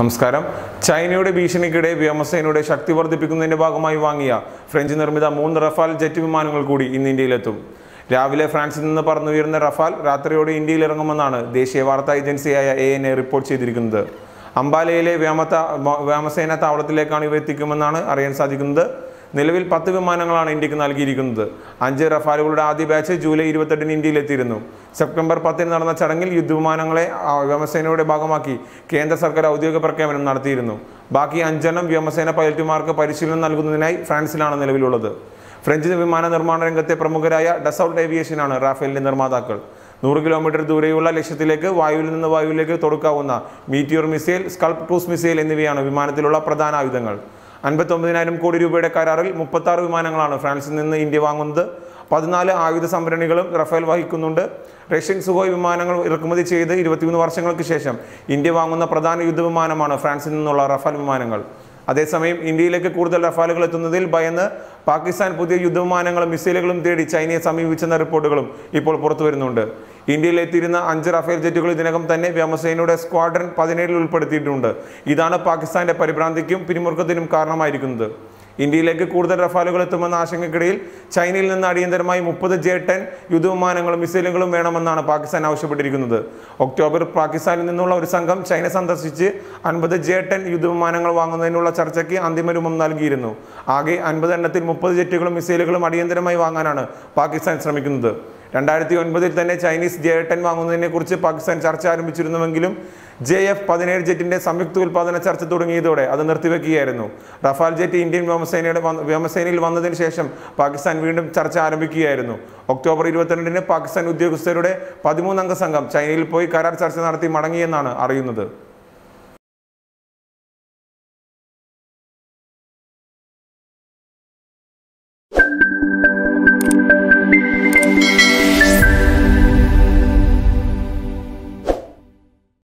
നമസ്കാരം. ചൈനയുടെ ഭീഷണിക്കിടെ വ്യോമസേനയുടെ ശക്തി വർദ്ധിപ്പിക്കുന്നതിന്റെ ഭാഗമായി വാങ്ങിയ ഫ്രഞ്ച് നിർമ്മിത 3 റഫാൽ ജെറ്റ് വിമാനങ്ങൾ കൂടി ഇന്ന് ഇന്ത്യയിലെത്തും. രാവിലെ ഫ്രാൻസിൽ നിന്ന് പറന്നുയരുന്ന റഫാൽ രാത്രിയോടെ ഇന്ത്യയിൽ ഇറങ്ങുമെന്നാണ് ദേശീയ വാർത്താ ഏജൻസിയായ ANA റിപ്പോർട്ട് ചെയ്തിരിക്കുന്നത്. അംബാലയിലെ വ്യോമസേന താവളത്തിലേക്കാണ് ഇവ എത്തിക്കുമെന്നാണ് അറിയാൻ സാധിക്കുന്നത്. നിലവിൽ 10 വിമാനങ്ങളാണ് ഇന്ത്യക്ക് നൽകിയിരിക്കുന്നത്. 5 റഫാലുകളുടെ ആദ്യ ബാച്ച് ജൂലൈ 28-ന് ഇന്ത്യയിലെത്തിയിരുന്നു. സെപ്റ്റംബർ 10-ന് നടന്ന ചടങ്ങിൽ യുദ്ധവിമാനങ്ങളെ വ്യോമസേനയുടെ ഭാഗമാക്കി കേന്ദ്ര സർക്കാർ ഔദ്യോഗിക പ്രഖ്യാപനം നടത്തിയിരുന്നു. ബാക്കി 5 വ്യോമസേന പൈലറ്റുമാർക്ക് പരിശീലനം നൽകുന്നതിനായി ഫ്രാൻസിലാണ് നിലവിലുള്ളത്. ഫ്രഞ്ച് വിമാന നിർമ്മാണ രംഗത്തെ പ്രമുഖരായ ഡസോൾട്ട് ഏവിയേഷനാണ് റാഫേലിന്റെ നിർമ്മാതാക്കൾ. 100 കിലോമീറ്റർ ദൂരെയുള്ള ലക്ഷ്യത്തിലേക്ക് വായുവിൽ നിന്ന് വായുവിലേക്ക് തൊടുക്കാവുന്ന മീറ്റിയോർ മിസൈൽ, സ്കൾപ് ക്രൂസ് മിസൈൽ എന്നിവയാണ് വിമാനത്തിലുള്ള പ്രധാന ആയുധങ്ങൾ. 59,000 കോടി രൂപയുടെ കരാറിൽ 36 വിമാനങ്ങളാണ് ഫ്രാൻസിൽ നിന്ന് ഇന്ത്യ വാങ്ങുന്നത്. 14 ആയുധ സംഭരണികളും റഫേൽ വഹിക്കുന്നുണ്ട്. റഷ്യൻ സുഖോയ് വിമാനങ്ങൾ ഇറക്കുമതി ചെയ്ത് 23 വർഷങ്ങൾക്ക് ശേഷം ഇന്ത്യ വാങ്ങുന്ന പ്രധാന യുദ്ധവിമാനമാണ് ഫ്രാൻസിൽ നിന്നുള്ള റഫാൽ വിമാനങ്ങൾ. അതേസമയം ഇന്ത്യയിലേക്ക് കൂടുതൽ റഫാലുകൾ എത്തുന്നതിൽ ഭയന്ന് പാകിസ്ഥാൻ പുതിയ യുദ്ധവിമാനങ്ങളും മിസൈലുകളും തേടി ചൈനയെ സമീപിച്ചെന്ന റിപ്പോർട്ടുകളും ഇപ്പോൾ പുറത്തുവരുന്നുണ്ട്. ഇന്ത്യയിൽ എത്തിയിരുന്ന 5 റഫേൽ ജെറ്റുകൾ ഇതിനകം തന്നെ വ്യോമസേനയുടെ സ്ക്വാഡ്രൻ 17-ൽ ഉൾപ്പെടുത്തിയിട്ടുണ്ട്. ഇതാണ് പാകിസ്ഥാന്റെ പരിഭ്രാന്തിക്കും പിരിമുറുക്കത്തിനും കാരണമായിരിക്കുന്നത്. ഇന്ത്യയിലേക്ക് കൂടുതൽ റഫാലുകൾ എത്തുമെന്ന ആശങ്കയ്ക്കിടയിൽ ചൈനയിൽ നിന്ന് അടിയന്തരമായി 30 J-10 യുദ്ധവിമാനങ്ങളും മിസൈലുകളും വേണമെന്നാണ് പാകിസ്ഥാൻ ആവശ്യപ്പെട്ടിരിക്കുന്നത്. ഒക്ടോബർ പാകിസ്ഥാനിൽ നിന്നുള്ള ഒരു സംഘം ചൈന സന്ദർശിച്ച് 50 J-10 യുദ്ധവിമാനങ്ങൾ വാങ്ങുന്നതിനുള്ള ചർച്ചയ്ക്ക് അന്തിമരൂപം നൽകിയിരുന്നു. ആകെ 50 എണ്ണത്തിൽ 30 ജെറ്റുകളും മിസൈലുകളും അടിയന്തരമായി വാങ്ങാനാണ് പാകിസ്ഥാൻ ശ്രമിക്കുന്നത്. 2009-ൽ തന്നെ ചൈനീസ് J-10 വാങ്ങുന്നതിനെ കുറിച്ച് പാകിസ്ഥാൻ ചർച്ച ആരംഭിച്ചിരുന്നുവെങ്കിലും JF-17 ജെറ്റിന്റെ സംയുക്ത ഉൽപാദന ചർച്ച തുടങ്ങിയതോടെ അത് നിർത്തിവെക്കുകയായിരുന്നു. റഫാൽ ജെറ്റ് ഇന്ത്യൻ വ്യോമസേനയിൽ വന്നതിന് ശേഷം പാകിസ്ഥാൻ വീണ്ടും ചർച്ച ആരംഭിക്കുകയായിരുന്നു. ഒക്ടോബർ 22-ന് പാകിസ്ഥാൻ ഉദ്യോഗസ്ഥരുടെ 13 അംഗ സംഘം ചൈനയിൽ പോയി കരാർ ചർച്ച നടത്തി മടങ്ങിയെന്നാണ് അറിയുന്നത്.